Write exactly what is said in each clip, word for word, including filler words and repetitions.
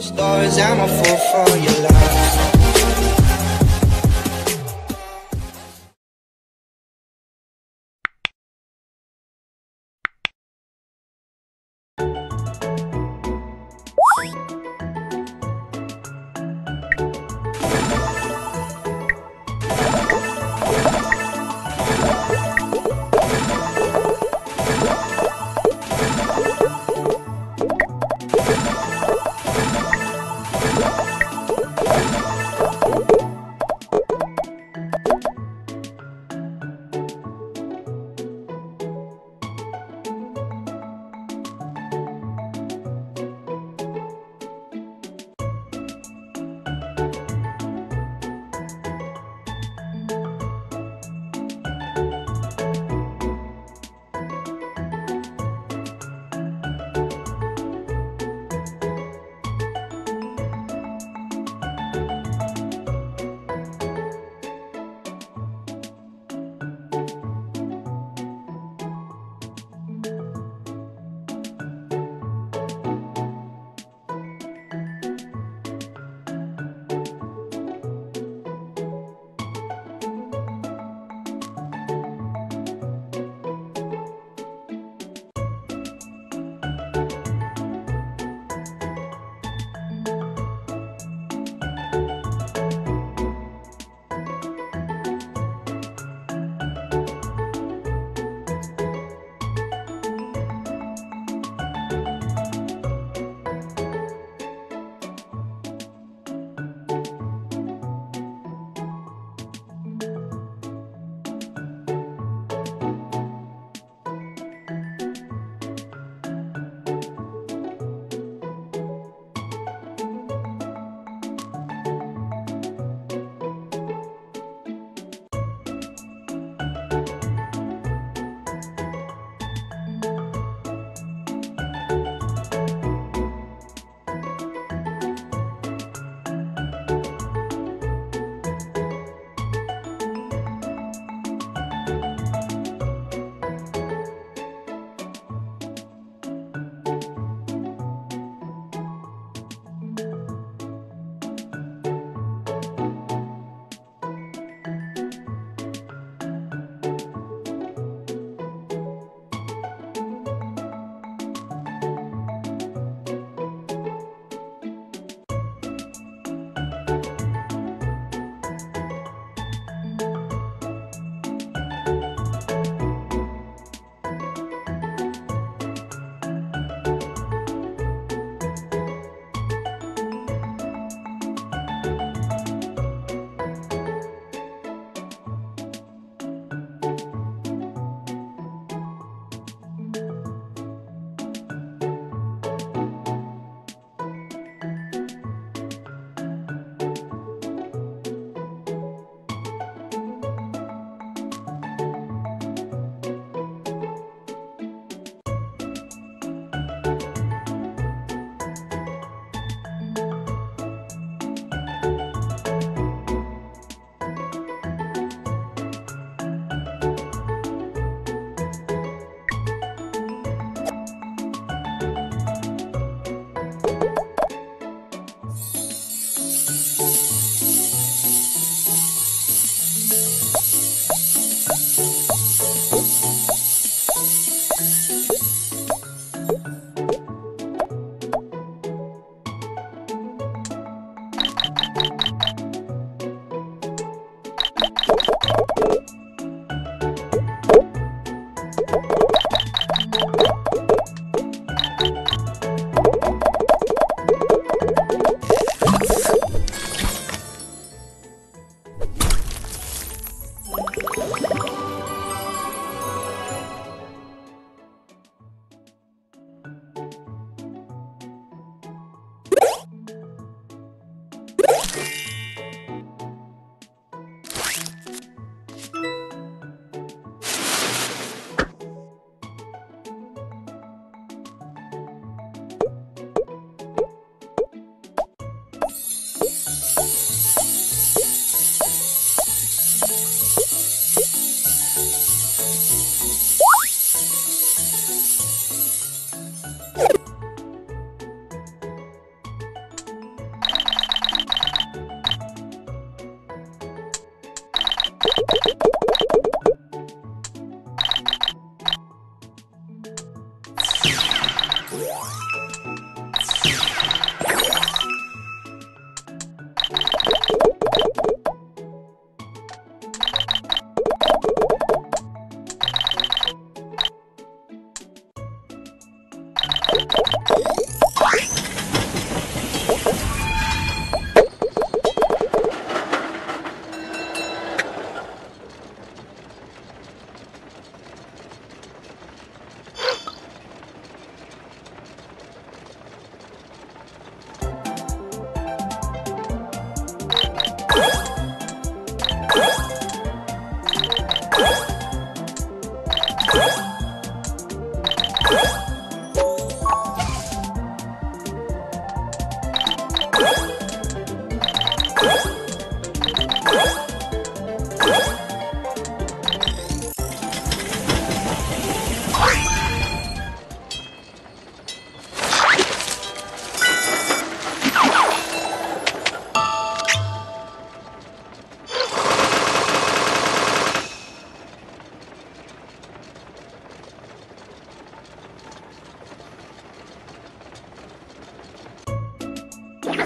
Stories, I'm a fool for your love.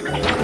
We'll be right back.